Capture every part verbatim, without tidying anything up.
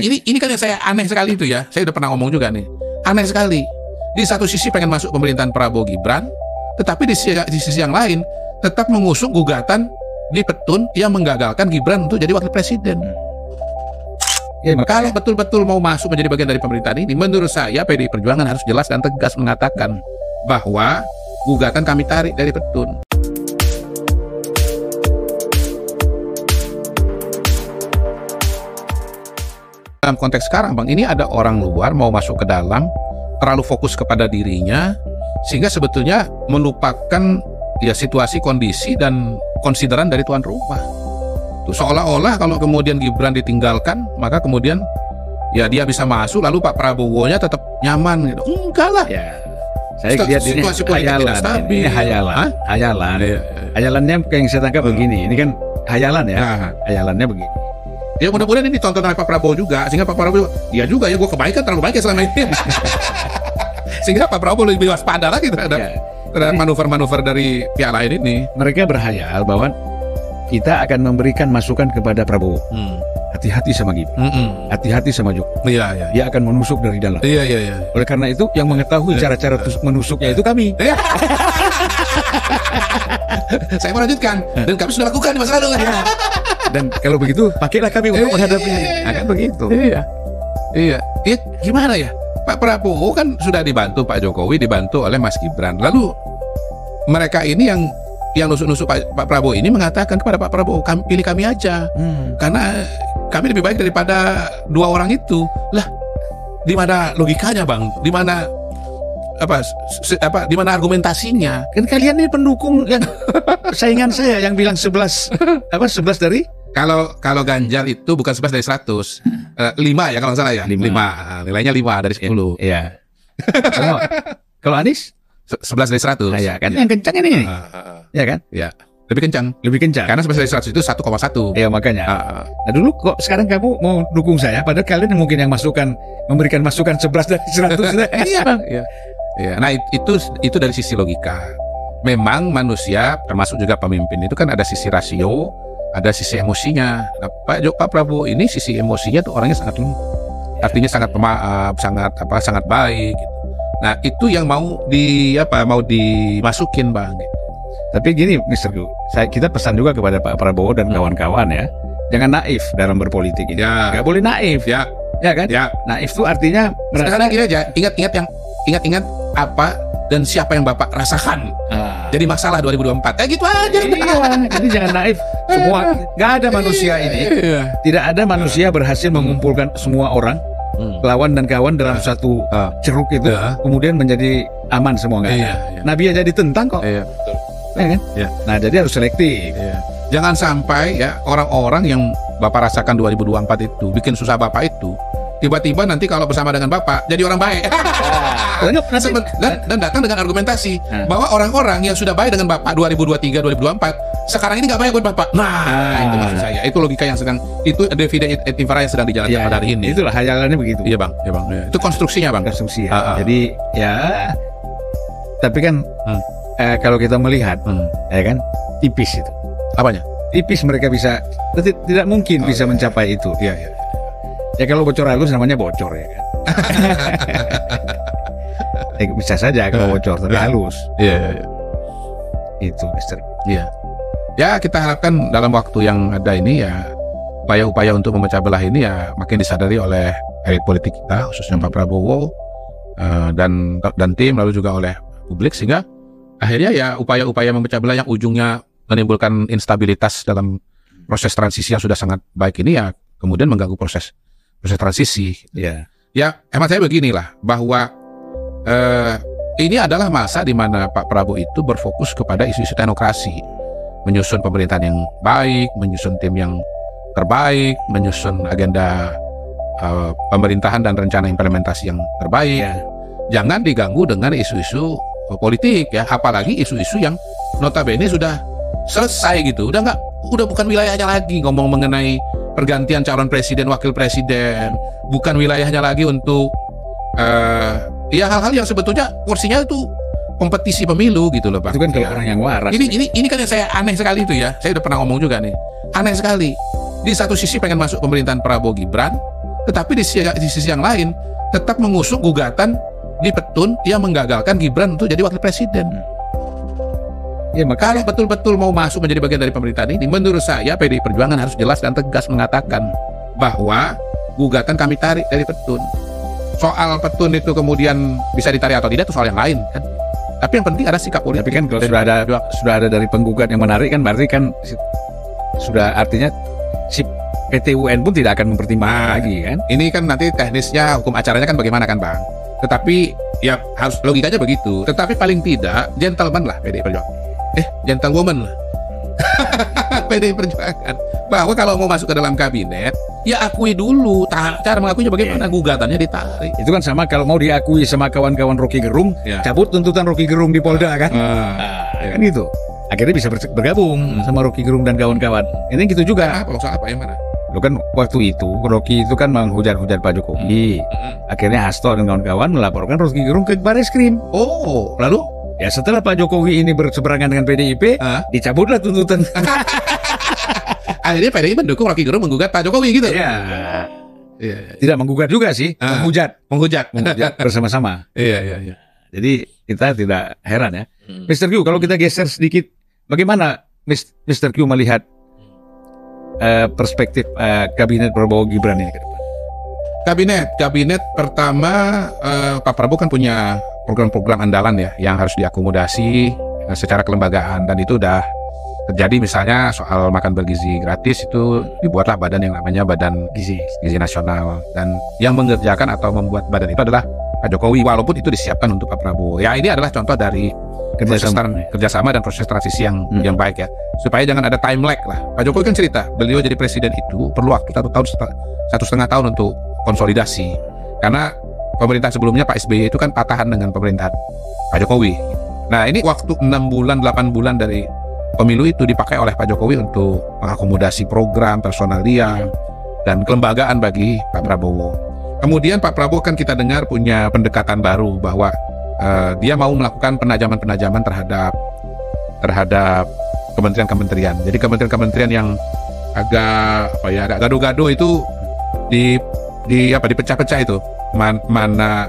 Ini, ini kan yang saya aneh sekali itu ya. Saya udah pernah ngomong juga nih. Aneh sekali. Di satu sisi pengen masuk pemerintahan Prabowo-Gibran, tetapi di sisi, di sisi yang lain tetap mengusung gugatan di P T U N yang menggagalkan Gibran untuk jadi wakil presiden. Ya, kalau betul-betul mau masuk menjadi bagian dari pemerintahan ini, menurut saya P D I Perjuangan harus jelas dan tegas mengatakan bahwa gugatan kami tarik dari P T U N. Dalam konteks sekarang, Bang, ini ada orang luar mau masuk ke dalam, terlalu fokus kepada dirinya, sehingga sebetulnya melupakan ya situasi, kondisi, dan konsideran dari tuan rumah. Tuh, seolah-olah kalau kemudian Gibran ditinggalkan, maka kemudian ya dia bisa masuk, lalu Pak Prabowo-nya tetap nyaman. Gitu. Enggak lah. Ya, saya lihat ini hayalan. Ini hayalan. Hayalan. Hayalannya yang saya tangkap hmm. begini. Ini kan hayalan ya. Nah. Hayalannya begini. Ya mudah-mudahan ini ditonton oleh Pak Prabowo juga, sehingga Pak Prabowo ya juga ya gue kebaikan terlalu baik ya selama ini. Sehingga Pak Prabowo lebih waspada lagi terhadap ya. terhadap manuver-manuver dari pihak lain ini. Mereka berhayal bahwa kita akan memberikan masukan kepada Prabowo. Hati-hati hmm. sama Gibran, hati-hati hmm. sama Jokowi. Ya, ya, ya. Dia akan menusuk dari dalam. Ya, ya, ya. Oleh karena itu yang mengetahui cara-cara ya, ya. menusuknya itu kami. Ya. Saya melanjutkan dan kami sudah lakukan di masa lalu. Ya. Dan kalau begitu, pakailah kami untuk menghadapi. Akan begitu. Iya, iya. Iya, gimana ya? Pak Prabowo kan sudah dibantu Pak Jokowi, dibantu oleh Mas Gibran. Lalu mereka ini yang yang nusuk-nusuk Pak, Pak Prabowo ini mengatakan kepada Pak Prabowo, kami, pilih kami aja, hmm. karena kami lebih baik daripada dua orang itu. Lah, di mana logikanya, Bang? Di mana apa? Se, apa? Di mana argumentasinya? Kan kalian ini pendukung yang saingan saya yang bilang sebelas apa sebelas dari? Kalau kalau Ganjar itu bukan sebelas dari seratus, lima ya kalau nggak salah ya, lima nilainya lima dari sepuluh. Iya. Kalau kalau Anies sebelas dari seratus. Iya kan. Yang kencang ini. Iya kan? Iya. Lebih kencang. Lebih kencang. Karena sebelas dari seratus itu satu koma satu. Iya makanya. Nah dulu kok sekarang kamu mau dukung saya, padahal kalian mungkin yang masukan memberikan masukan sebelas dari seratus. Iya. Iya. Nah itu itu dari sisi logika. Memang manusia termasuk juga pemimpin itu kan ada sisi rasio. Ada sisi emosinya. Nah, Pak Jok, Pak Prabowo ini sisi emosinya tuh orangnya sangat lembut, artinya sangat pemaaf, sangat apa, sangat baik. Gitu. Nah itu yang mau di apa, mau dimasukin Bang. Gitu. Tapi gini, Mister Gu, saya kita pesan juga kepada Pak Prabowo dan kawan-kawan hmm. ya, jangan naif dalam berpolitik. Ini. Ya. Gak boleh naif. Ya, ya kan? Ya. Naif itu artinya. Merasa... Sekarang gini aja, ingat-ingat yang ingat-ingat apa. Dan siapa yang Bapak rasakan ah. jadi masalah dua ribu dua puluh empat. Eh gitu aja. Iya, jadi jangan naif. Semua nggak ada manusia ini. Iya. Tidak ada manusia berhasil hmm. mengumpulkan semua orang, hmm. lawan dan kawan dalam ah. satu ah. ceruk itu, ah. kemudian menjadi aman semua nggak. Iya, iya. Nabi aja ditentang kok. Iya, betul. Ya, kan? Iya. Nah jadi harus selektif. Iya. Jangan sampai ya orang-orang yang Bapak rasakan dua ribu dua puluh empat itu bikin susah Bapak itu. Tiba-tiba nanti kalau bersama dengan Bapak jadi orang baik dan, dan datang dengan argumentasi bahwa orang-orang yang sudah baik dengan Bapak dua ribu dua puluh tiga dua ribu dua puluh empat sekarang ini nggak baik buat Bapak. Nah, nah itu maksud saya, itu logika yang sedang, itu devida et infra yang sedang dijalankan ya, pada hari ini. Itulah hayalannya begitu. Iya Bang, ya, Bang. Ya. Itu konstruksinya Bang. Konstruksi ya. Uh, uh. Jadi ya, tapi kan hmm. eh, kalau kita melihat, hmm. ya kan tipis itu. Apanya? Tipis mereka bisa, tidak mungkin oh, bisa ya. mencapai itu. Iya. Ya. Ya kalau bocor halus namanya bocor ya kan. Ya, bisa saja kalau bocor tapi halus. Iya. Yeah, yeah. Itu Mister. Iya. Yeah. Ya kita harapkan dalam waktu yang ada ini ya upaya-upaya untuk memecah belah ini ya makin disadari oleh elit politik kita khususnya Pak Prabowo uh, dan dan tim lalu juga oleh publik sehingga akhirnya ya upaya-upaya memecah belah yang ujungnya menimbulkan instabilitas dalam proses transisi yang sudah sangat baik ini ya kemudian mengganggu proses proses transisi. Yeah. Ya, hemat saya beginilah bahwa eh, ini adalah masa di mana Pak Prabowo itu berfokus kepada isu-isu teknokrasi, menyusun pemerintahan yang baik, menyusun tim yang terbaik, menyusun agenda eh, pemerintahan dan rencana implementasi yang terbaik. Yeah. Jangan diganggu dengan isu-isu politik ya, apalagi isu-isu yang notabene sudah selesai gitu, udah nggak, udah bukan wilayahnya lagi ngomong mengenai pergantian calon presiden, wakil presiden, bukan wilayahnya lagi untuk uh, ya hal-hal yang sebetulnya kursinya itu kompetisi pemilu gitu loh Pak. Itu kan kalau orang yang waras. Ini ini ini kan yang saya aneh sekali itu ya. Saya udah pernah ngomong juga nih. Aneh sekali. Di satu sisi pengen masuk pemerintahan Prabowo Gibran, Tetapi di sisi, di sisi yang lain tetap mengusung gugatan di P T U N yang menggagalkan Gibran untuk jadi wakil presiden. Ya, maka kalau betul-betul mau masuk menjadi bagian dari pemerintahan ini, menurut saya P D I Perjuangan harus jelas dan tegas mengatakan bahwa gugatan kami tarik dari P T U N. Soal P T U N itu kemudian bisa ditarik atau tidak itu soal yang lain kan. Tapi yang penting ada sikap politik. Tapi kan kalau sudah ada sudah ada dari penggugat yang menarik kan berarti kan sudah artinya si P T U N pun tidak akan mempertimbangkan nah, lagi kan. Ini kan nanti teknisnya hukum acaranya kan bagaimana kan Bang. Tetapi ya harus logikanya begitu. Tetapi paling tidak gentleman lah P D I Perjuangan. Eh gentlewoman lah P D I Perjuangan. Bahwa kalau mau masuk ke dalam kabinet ya akui dulu cara mengakuinya bagaimana, yeah. Gugatannya ditarik. Itu kan sama kalau mau diakui sama kawan-kawan Rocky Gerung, yeah. Cabut tuntutan Rocky Gerung di Polda kan, uh, nah, kan yeah. Itu akhirnya bisa bergabung hmm. sama Rocky Gerung dan kawan-kawan. Ini gitu juga. Apa soal apa yang mana? Lo kan waktu itu Rocky itu kan menghujat-hujat Pak Jokowi. Hmm. Akhirnya Hasto dan kawan-kawan melaporkan Rocky Gerung ke Bareskrim. Oh, lalu? Ya setelah Pak Jokowi ini berseberangan dengan P D I P, huh? Dicabutlah tuntutan. Akhirnya P D I mendukung Rocky Gerung menggugat Pak Jokowi gitu. Iya. Ya, ya. Tidak menggugat juga sih, ah. menghujat, menghujat, menghujat bersama-sama. Iya, iya, iya. Jadi kita tidak heran ya. Hmm. Mister Q, kalau kita geser sedikit, bagaimana Mister Q melihat uh, perspektif uh, kabinet Prabowo-Gibran ini ke depan? Kabinet, kabinet pertama uh, Pak Prabowo kan punya program-program andalan ya yang harus diakomodasi secara kelembagaan dan itu udah terjadi, misalnya soal makan bergizi gratis itu dibuatlah badan yang namanya Badan Gizi Gizi Nasional dan yang mengerjakan atau membuat badan itu adalah Pak Jokowi walaupun itu disiapkan untuk Pak Prabowo. Ya ini adalah contoh dari kerjasama, kerjasama dan proses transisi yang hmm. yang baik ya supaya jangan ada time lag lah. Pak Jokowi kan cerita beliau jadi presiden itu perlu waktu satu tahun satu setengah tahun untuk konsolidasi karena pemerintahan sebelumnya Pak S B Y itu kan patahan dengan pemerintahan Pak Jokowi. Nah ini waktu enam bulan delapan bulan dari pemilu itu dipakai oleh Pak Jokowi untuk mengakomodasi program, personalia, dan kelembagaan bagi Pak Prabowo. Kemudian Pak Prabowo kan kita dengar punya pendekatan baru bahwa uh, dia mau melakukan penajaman-penajaman terhadap terhadap kementerian-kementerian. Jadi kementerian-kementerian yang agak apa ya, agak gaduh-gaduh itu di di apa dipecah-pecah itu. Man, mana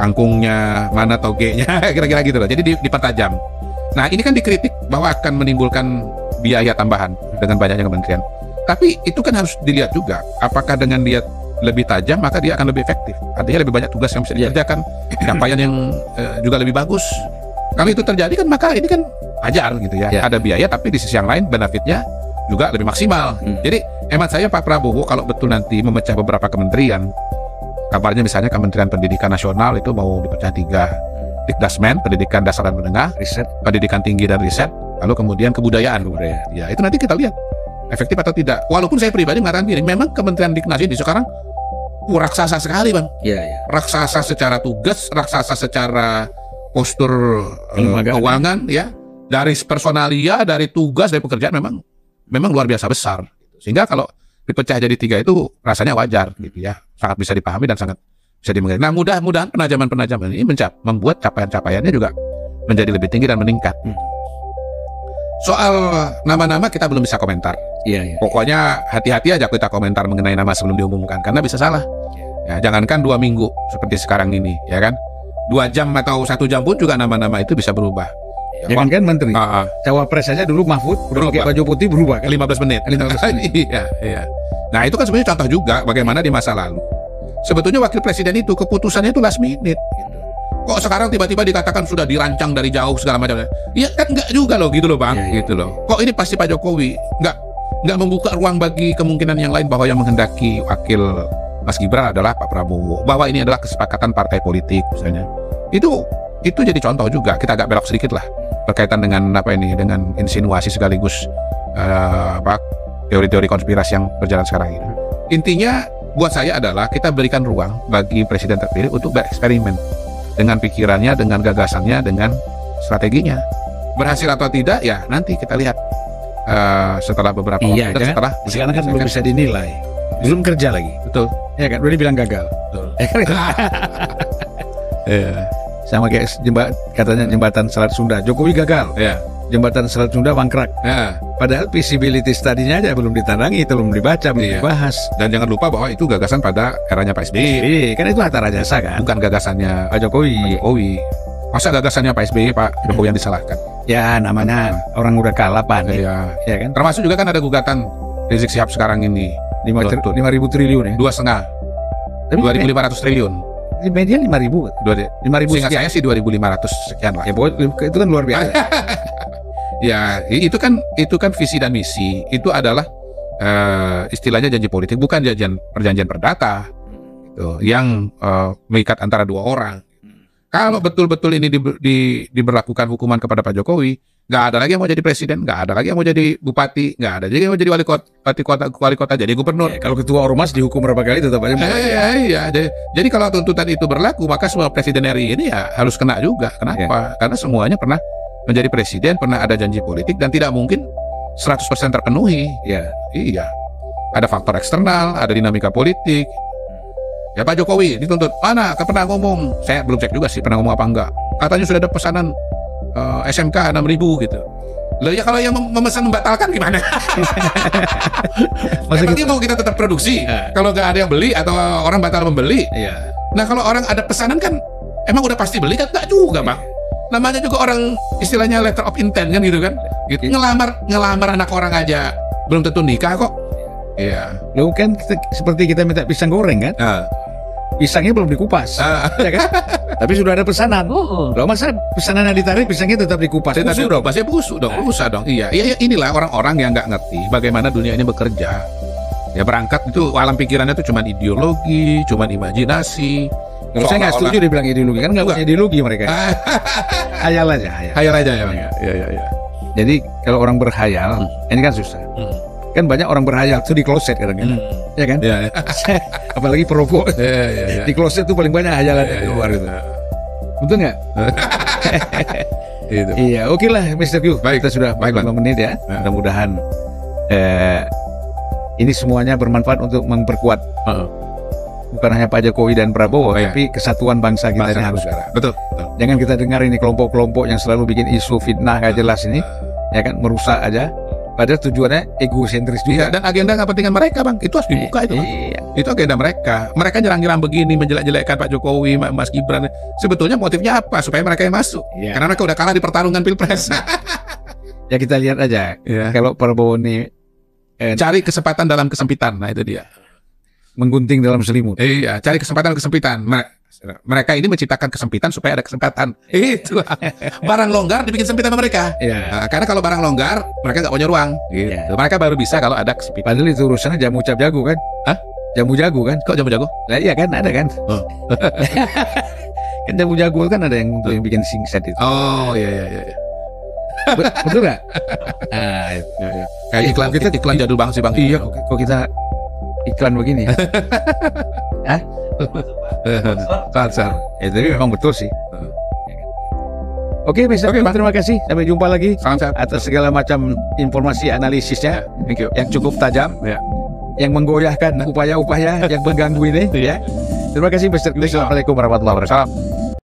kangkungnya, mana togenya, kira-kira gitu loh. Jadi dipertajam. Nah ini kan dikritik bahwa akan menimbulkan biaya tambahan dengan banyaknya kementerian. Tapi itu kan harus dilihat juga apakah dengan dia lebih tajam maka dia akan lebih efektif. Artinya lebih banyak tugas yang bisa dikerjakan, capaian yang eh, juga lebih bagus. Kalau itu terjadi kan maka ini kan wajar gitu ya. ya. Ada biaya tapi di sisi yang lain benefitnya juga lebih maksimal. Hmm. Jadi hemat saya Pak Prabowo kalau betul nanti memecah beberapa kementerian, kabarnya misalnya Kementerian Pendidikan Nasional itu mau dipecah tiga. Dikdasmen, pendidikan dasar dan menengah, riset, pendidikan tinggi dan riset, lalu kemudian kebudayaan. Kebudayaan. Ya, itu nanti kita lihat efektif atau tidak. Walaupun saya pribadi mengatakan gini, memang Kementerian Diknas ini sekarang uh, raksasa sekali, Bang. Iya, iya. Raksasa secara tugas, raksasa secara postur uh, keuangan ya. Dari personalia, dari tugas, dari pekerjaan memang memang luar biasa besar. Sehingga kalau dipecah jadi tiga itu rasanya wajar gitu ya. Sangat bisa dipahami dan sangat bisa dimengerti. Nah mudah-mudahan penajaman-penajaman ini mencap, membuat capaian-capaiannya juga menjadi lebih tinggi dan meningkat. Hmm. Soal nama-nama kita belum bisa komentar. Iya, iya. Pokoknya hati-hati aja kita komentar mengenai nama sebelum diumumkan karena bisa salah. Ya, jangankan dua minggu seperti sekarang ini, ya kan? Dua jam atau satu jam pun juga nama-nama itu bisa berubah. Ya, jangan kan menteri. Uh, uh. Cawapres aja dulu Mahfud udah pakai baju putih berubah kan? lima belas menit. lima belas menit. Iya, iya. Nah itu kan sebenarnya contoh juga bagaimana di masa lalu. Sebetulnya wakil presiden itu keputusannya itu last minute gitu. Kok sekarang tiba-tiba dikatakan sudah dirancang dari jauh segala macam. Ya kan enggak juga loh gitu loh Bang, ya, ya, gitu loh. Kok ini pasti Pak Jokowi enggak enggak membuka ruang bagi kemungkinan yang lain bahwa yang menghendaki wakil Mas Gibran adalah Pak Prabowo. Bahwa ini adalah kesepakatan partai politik misalnya. Itu itu jadi contoh juga. Kita agak belok sedikit lah berkaitan dengan apa ini dengan insinuasi sekaligus uh, apa teori-teori konspirasi yang berjalan sekarang ini. Intinya buat saya adalah kita berikan ruang bagi presiden terpilih untuk bereksperimen dengan pikirannya, dengan gagasannya, dengan strateginya. Berhasil atau tidak ya nanti kita lihat uh, setelah beberapa iya, waktu setelah sekarang kan belum bisa dinilai, belum kerja lagi, betul? Ya kan, udah bilang gagal, betul? Ya kan? Yeah. Sama kayak jembat, katanya jembatan Selat Sunda, Jokowi gagal, yeah. Jembatan Selat Sunda mangkrak. Yeah. Padahal feasibility study-nya aja belum ditandangi, belum dibaca, belum dibahas. Dan jangan lupa bahwa itu gagasan pada eranya Pak S B Y. Kan itu Hatta Rajasa kan? Bukan gagasannya Pak Jokowi. Jokowi. Masa gagasannya Pak S B Y, Pak Jokowi yang disalahkan? Ya, namanya orang udah kalah, Pak. Iya. Ya kan? Termasuk juga kan ada gugatan Rizik Syihab sekarang ini. lima ribu triliun ya? dua koma lima. dua ribu lima ratus triliun. Di media lima ribu. lima ribu seingat saya sih dua ribu lima ratus sekian lah. Ya, itu kan luar biasa. Ya, itu kan itu kan visi dan misi. Itu adalah uh, istilahnya janji politik, bukan janjian perjanjian perdata gitu, yang uh, mengikat antara dua orang. Kalau betul-betul ini di, di, diberlakukan hukuman kepada Pak Jokowi, nggak ada lagi yang mau jadi presiden, nggak ada lagi yang mau jadi bupati, nggak ada lagi yang mau jadi wali kota, wali kota, wali kota jadi gubernur. Ya, kalau ketua ormas dihukum berapa kali tetap aja. Iya, iya, iya. Jadi, jadi kalau tuntutan itu berlaku, maka semua presiden R I ini ya harus kena juga. Kenapa? Ya. Karena semuanya pernah menjadi presiden, pernah ada janji politik, dan tidak mungkin seratus persen terpenuhi. Ya, iya. Ada faktor eksternal, ada dinamika politik. Ya, Pak Jokowi dituntut, mana pernah ngomong? Saya belum cek juga sih pernah ngomong apa enggak. Katanya sudah ada pesanan uh, S M K enam ribu gitu. Loh ya, kalau yang memesan membatalkan gimana? Maksudnya ya, mau kita tetap produksi. Ya. Kalau nggak ada yang beli atau orang batal membeli. Ya. Nah, kalau orang ada pesanan kan emang udah pasti beli kan? Enggak juga, Bang. Ya. Namanya juga orang istilahnya letter of intent kan gitu kan gitu. Ngelamar ngelamar anak orang aja belum tentu nikah kok. Iya, lu kan kita, seperti kita minta pisang goreng kan, uh. pisangnya belum dikupas, uh. ya kan? Tapi sudah ada pesanan. Oh, loh, masa pesanan yang ditarik pisangnya tetap dikupas? Saya busuk dong, pasti busuk dong, usah dong. Iya, iya, inilah orang-orang yang nggak ngerti bagaimana dunia ini bekerja. Ya berangkat itu alam pikirannya itu cuma ideologi, cuma imajinasi. Kalau saya nggak setuju dibilang ideologi, kan nggak punya ideologi mereka. Hayal aja, hayal. Hayal aja ya, ya, ya, ya, ya. Jadi kalau orang berhayal, hmm. ini kan susah. Hmm. Kan banyak orang berhayal itu di kloset kadang-kadang, hmm. ya kan? Ya, ya. Apalagi perokok, ya, ya, ya. Di kloset tuh paling banyak hayalan ya, ya, ya, luar ya, ya. Itu. Betul nggak? Gitu. Iya, oke okay lah, Mister Q. Baik. Kita sudah lima menit ya. Nah. Mudah-mudahan eh, ini semuanya bermanfaat untuk memperkuat. Uh-uh. Bukan hanya Pak Jokowi dan Prabowo, oh, tapi iya. kesatuan bangsa kita ini harus. Betul, betul. Jangan kita dengar ini kelompok-kelompok yang selalu bikin isu fitnah gak jelas ini, ya kan, merusak aja. Padahal tujuannya egosentris juga. Iya, dan agenda nggak pentingan mereka, Bang. Itu harus dibuka itu. Iya. Itu agenda mereka. Mereka nyerang-nyerang begini, menjelek-jelekkan Pak Jokowi, Mas Gibran. Sebetulnya motifnya apa? Supaya mereka yang masuk. Iya. Karena mereka udah kalah di pertarungan pilpres. Ya kita lihat aja. Iya. Kalau Prabowo ini eh, cari kesempatan dalam kesempitan, nah itu dia. Menggunting dalam selimut. Iya, cari kesempatan-kesempitan. Mereka ini menciptakan kesempitan supaya ada kesempatan. Itu. Barang longgar dibikin sempit sama mereka. Iya. Nah, karena kalau barang longgar, mereka nggak punya ruang. Gitu. Iya. Mereka baru bisa kalau ada kesempitan. Padahal itu urusannya jamu cap jago kan? Hah? Jamu jago kan? Kok jamu jago? Nah, iya kan, ada kan? Oh. Kan jamu jago kan ada yang untuk yang bikin singset itu. Oh, iya, iya, iya. Betul nggak? Nah, itu. Ya, ya. Kayak ya, iklan, kita, iklan jadul banget sih, Bang. Iya, kok kita iklan begini ya? Hah? Sponsor. Itu memang betul sih. Oke, Mister Q, terima kasih. Sampai jumpa lagi. Salam atas segala macam informasi analisisnya yang cukup tajam, yang menggoyahkan upaya-upaya yang mengganggu ini. Terima kasih, Mister Q. Assalamualaikum warahmatullahi wabarakatuh.